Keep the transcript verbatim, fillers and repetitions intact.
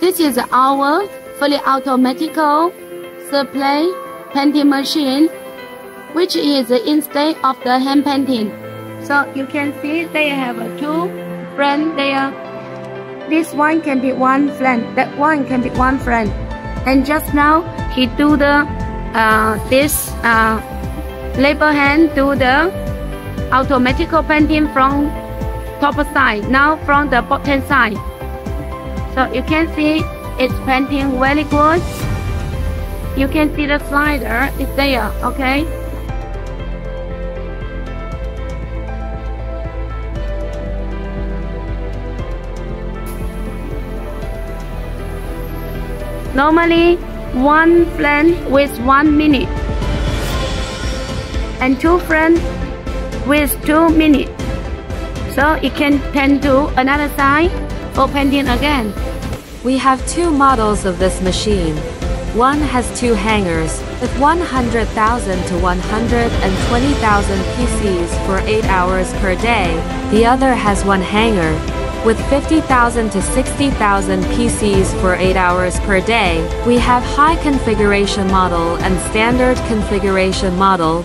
This is our fully automatical display painting machine, which is instead of the hand painting. So you can see they have two frames there. This one can be one frame, that one can be one frame. And just now he do the uh, this uh, labor hand do the automatical painting from top side, now from the bottom side. So you can see it's painting very good. You can see the slider is there, okay? Normally, one frame with one minute and two frames with two minutes. So it can paint to another side for painting again. We have two models of this machine. One has two hangers with one hundred thousand to one hundred twenty thousand P Cs for eight hours per day. The other has one hanger with fifty thousand to sixty thousand P Cs for eight hours per day. We have high configuration model and standard configuration model.